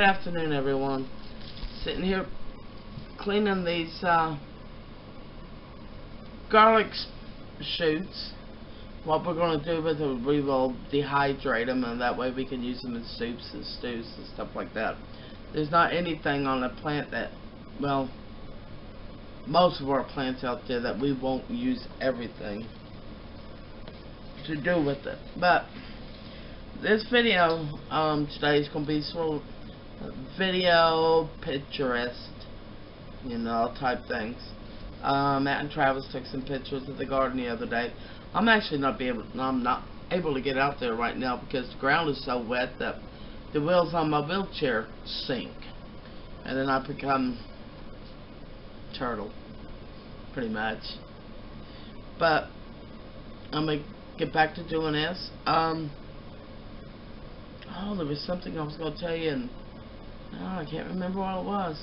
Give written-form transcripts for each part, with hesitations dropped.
Good afternoon, everyone. Sitting here cleaning these garlic shoots. What we're going to do with them, we will dehydrate them, and that way we can use them in soups and stews and stuff like that. There's not anything on the plant that, well, most of our plants out there that we won't use everything to do with it. But this video today is going to be sort of video picturesque, you know, type things. Matt and Travis took some pictures of the garden the other day. I'm not able to get out there right now because the ground is so wet that the wheels on my wheelchair sink, and then I become turtle, pretty much. But I'm gonna get back to doing this. Oh, there was something I was going to tell you, and I can't remember what it was.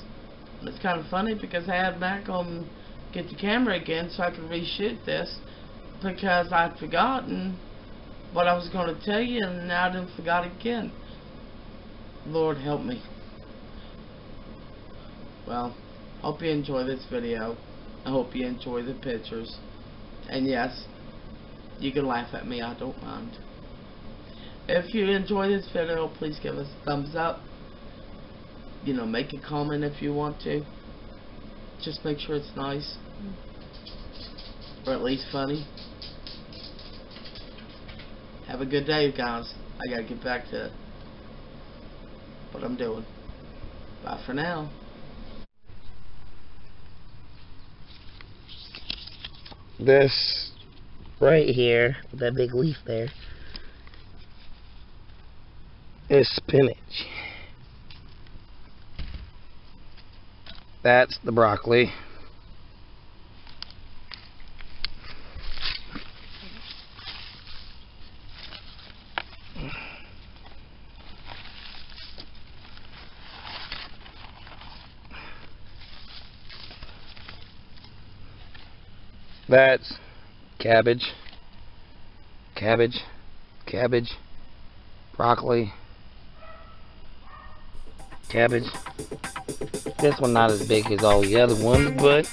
And it's kind of funny because I had Matt go get the camera again so I could reshoot this, because I'd forgotten what I was going to tell you, and now I didn't forgot again. Lord help me. Well, hope you enjoy this video. I hope you enjoy the pictures. And yes, you can laugh at me, I don't mind. If you enjoy this video, please give us a thumbs up. You know, make a comment if you want to. Just make sure it's nice, or at least funny. Have a good day, guys. I gotta get back to what I'm doing. Bye for now. This right here, that big leaf there, is spinach. That's the broccoli. That's cabbage, cabbage, cabbage, broccoli, cabbage. This one not as big as all the other ones, but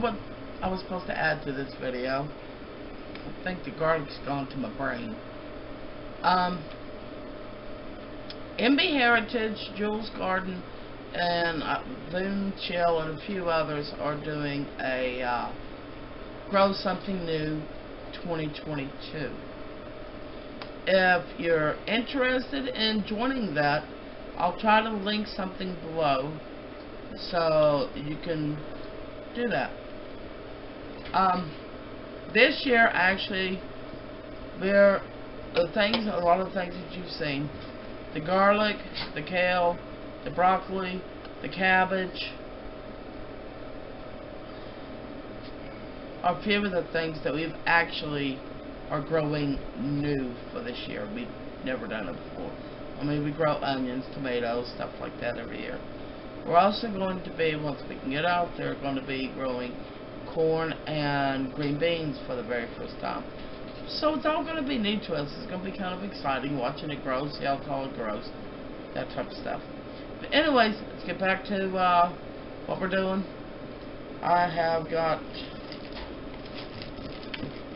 what I was supposed to add to this video. I think the garlic's gone to my brain. MB Heritage, Jules Garden, and Loom Chill, and a few others are doing a Grow Something New 2022. If you're interested in joining that, I'll try to link something below so you can do that. This year, actually, there are things, a lot of things that you've seen: the garlic, the kale, the broccoli, the cabbage, a few of the things that we've actually are growing new for this year. We've never done it before. I mean, we grow onions, tomatoes, stuff like that every year. We're also going to be, once we can get out there, going to be growing corn and green beans for the very first time. So it's all going to be new to us. It's going to be kind of exciting watching it grow, see how tall it grows, that type of stuff. But anyways, let's get back to what we're doing. I have got,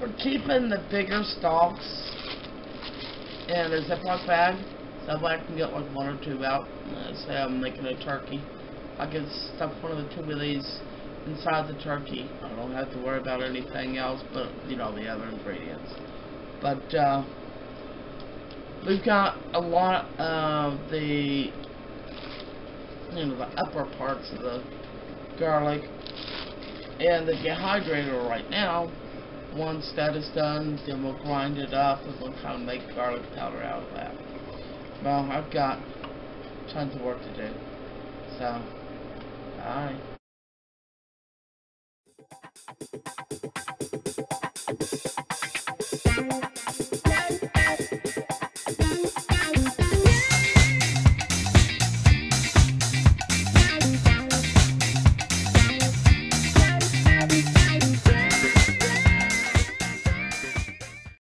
we're keeping the bigger stalks in a Ziploc bag. That way I can get like one or two out. Let's say I'm making a turkey. I can stuff one of the two of these inside the turkey. I don't have to worry about anything else but, you know, the other ingredients. But we've got a lot of the, you know, the upper parts of the garlic and the dehydrator right now. Once that is done, then we'll grind it up and we'll try and make garlic powder out of that. Well, I've got tons of work to do. So, bye.